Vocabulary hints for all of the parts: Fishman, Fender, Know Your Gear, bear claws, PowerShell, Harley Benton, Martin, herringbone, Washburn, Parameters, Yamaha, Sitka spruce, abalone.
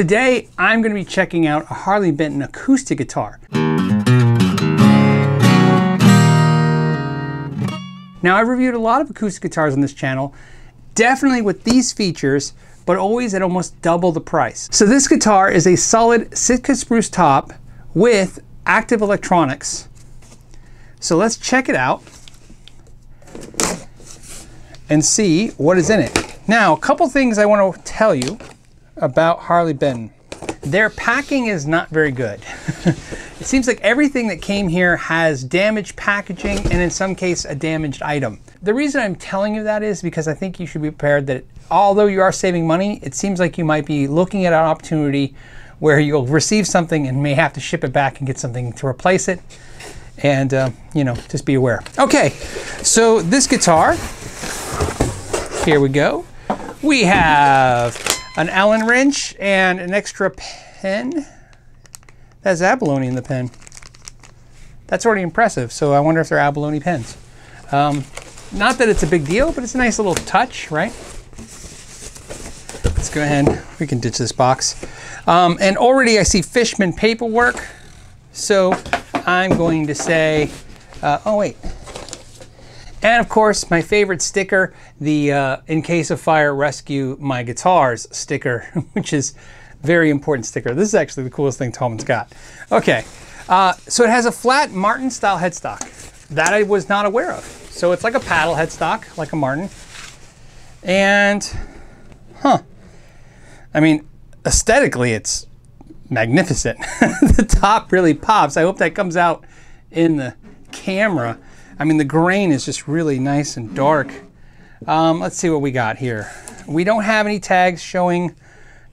Today, I'm going to be checking out a Harley Benton acoustic guitar. Now, I've reviewed a lot of acoustic guitars on this channel, definitely with these features, but always at almost double the price. So this guitar is a solid Sitka spruce top with active electronics. So let's check it out and see what is in it. Now, a couple things I want to tell you about Harley Benton. Their packing is not very good. It seems like everything that came here has damaged packaging and in some case a damaged item. The reason I'm telling you that is because I think you should be prepared that although you are saving money, it seems like you might be looking at an opportunity where you'll receive something and may have to ship it back and get something to replace it. And you know, just be aware. Okay, so this guitar, here we go. We have an Allen wrench and an extra pen. That's abalone in the pen. That's already impressive, so I wonder if they're abalone pens. Not that it's a big deal, but it's a nice little touch, right? Let's go ahead, we can ditch this box. And already I see Fishman paperwork, so I'm going to say, oh wait. And of course, my favorite sticker, the In Case of Fire Rescue My Guitars sticker, which is a very important sticker. This is actually the coolest thing Tom's got. Okay, so it has a flat Martin style headstock that I was not aware of. So it's like a paddle headstock, like a Martin. And, I mean, aesthetically, it's magnificent. The top really pops. I hope that comes out in the camera. I mean, the grain is just really nice and dark. Let's see what we got here. We don't have any tags showing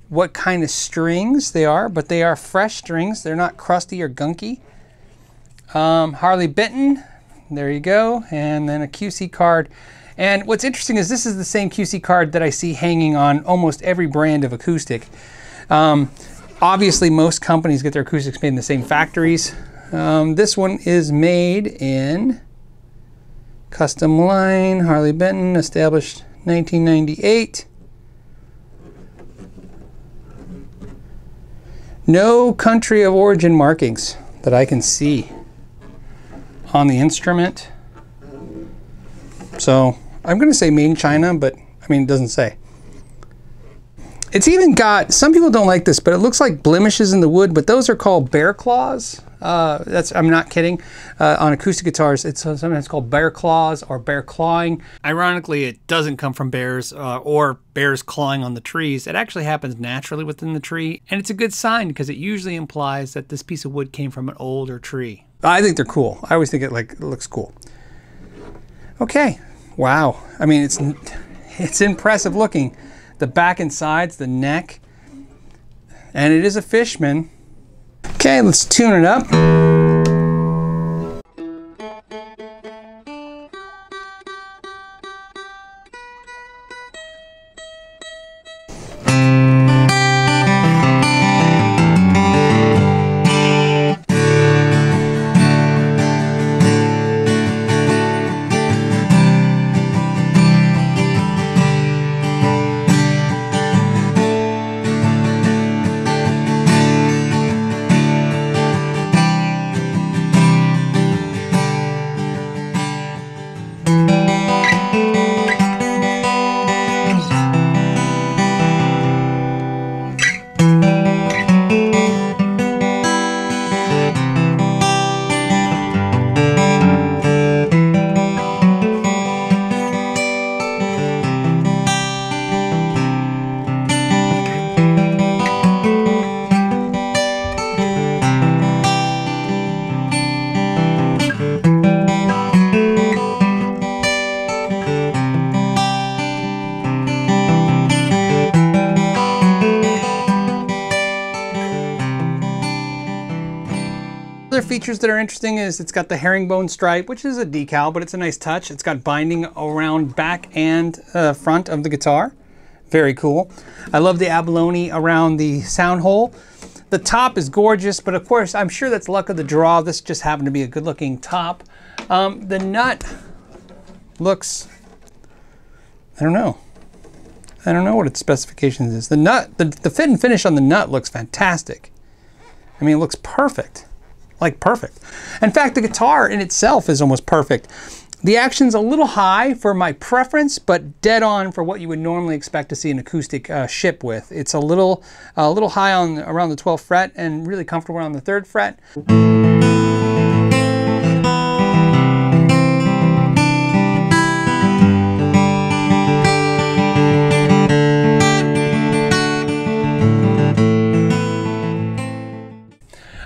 what kind of strings they are, but they are fresh strings. They're not crusty or gunky. Harley Benton, there you go. And then a QC card. And what's interesting is this is the same QC card that I see hanging on almost every brand of acoustic. Obviously, most companies get their acoustics made in the same factories. This one is made in custom line, Harley Benton, established 1998. No country of origin markings that I can see on the instrument. So I'm going to say made in China, but I mean, it doesn't say. It's even got, some people don't like this, but it looks like blemishes in the wood, but those are called bear claws. That's, I'm not kidding. On acoustic guitars, it's sometimes called bear claws or bear clawing. Ironically, it doesn't come from bears or bears clawing on the trees. It actually happens naturally within the tree, and it's a good sign because it usually implies that this piece of wood came from an older tree. I think they're cool. I always think it like it looks cool. Okay, wow. I mean, it's impressive looking. The back and sides, the neck, and it is a Fishman. Okay, let's tune it up. Features that are interesting is it's got the herringbone stripe, which is a decal, but it's a nice touch. It's got binding around back and front of the guitar. Very cool. I love the abalone around the sound hole. The top is gorgeous, but of course, I'm sure that's luck of the draw. This just happened to be a good looking top. The nut looks, I don't know. I don't know what its specifications is. The nut, the fit and finish on the nut looks fantastic. I mean, it looks perfect, like perfect. In fact, the guitar in itself is almost perfect. The action's a little high for my preference, but dead on for what you would normally expect to see an acoustic ship with. It's a little high on around the 12th fret and really comfortable on the 3rd fret.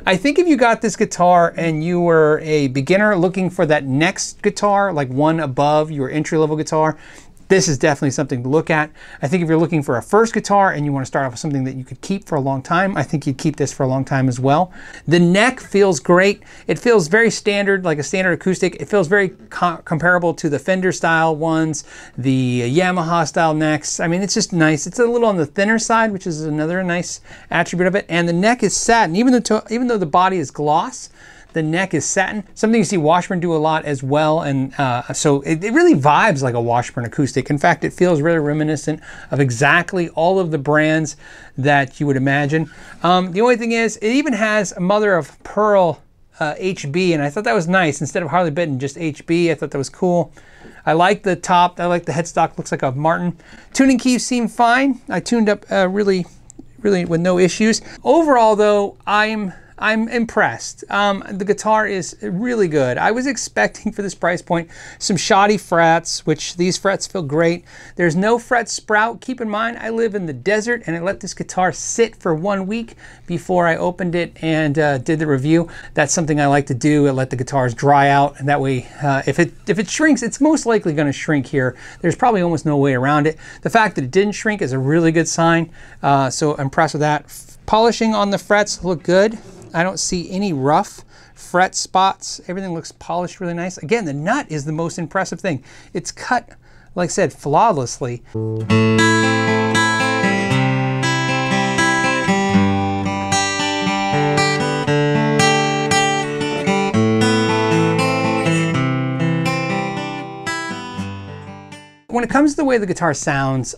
I think if you got this guitar and you were a beginner looking for that next guitar, like one above your entry-level guitar, this is definitely something to look at. I think if you're looking for a first guitar and you want to start off with something that you could keep for a long time, I think you'd keep this for a long time as well. The neck feels great. It feels very standard, like a standard acoustic. It feels very comparable to the Fender style ones, the Yamaha style necks. I mean, it's just nice. It's a little on the thinner side, which is another nice attribute of it. And the neck is satin, even though the body is gloss. The neck is satin, something you see Washburn do a lot as well, and so it really vibes like a Washburn acoustic. In fact, it feels really reminiscent of exactly all of the brands that you would imagine. The only thing is, it even has a mother of pearl HB, and I thought that was nice. Instead of Harley Benton, just HB, I thought that was cool. I like the top, I like the headstock, looks like a Martin. Tuning keys seem fine. I tuned up really with no issues. Overall though, I'm impressed. The guitar is really good. I was expecting for this price point some shoddy frets, which these frets feel great. There's no fret sprout. Keep in mind, I live in the desert and I let this guitar sit for 1 week before I opened it and did the review. That's something I like to do. I let the guitars dry out, and that way if it shrinks, it's most likely gonna shrink here. There's probably almost no way around it. The fact that it didn't shrink is a really good sign. So I'm impressed with that. Polishing on the frets look good. I don't see any rough fret spots. Everything looks polished really nice. Again, the nut is the most impressive thing. It's cut, like I said, flawlessly. When it comes to the way the guitar sounds,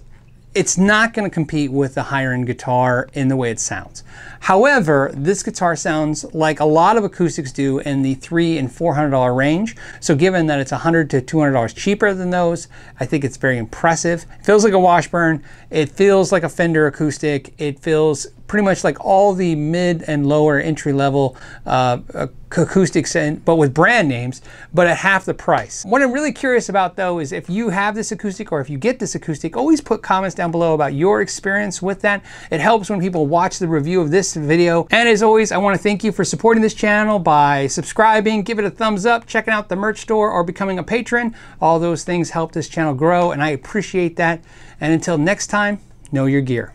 it's not going to compete with the higher-end guitar in the way it sounds. However, this guitar sounds like a lot of acoustics do in the $300 and $400 range. So given that it's $100 to $200 cheaper than those, I think it's very impressive. It feels like a Washburn. It feels like a Fender acoustic. It feels pretty much like all the mid and lower entry-level acoustics, but with brand names, but at half the price. What I'm really curious about though is if you have this acoustic or if you get this acoustic, always put comments down below about your experience with that. It helps when people watch the review of this video. And as always, I want to thank you for supporting this channel by subscribing, give it a thumbs up, checking out the merch store, or becoming a patron. All those things help this channel grow, and I appreciate that. And until next time, know your gear.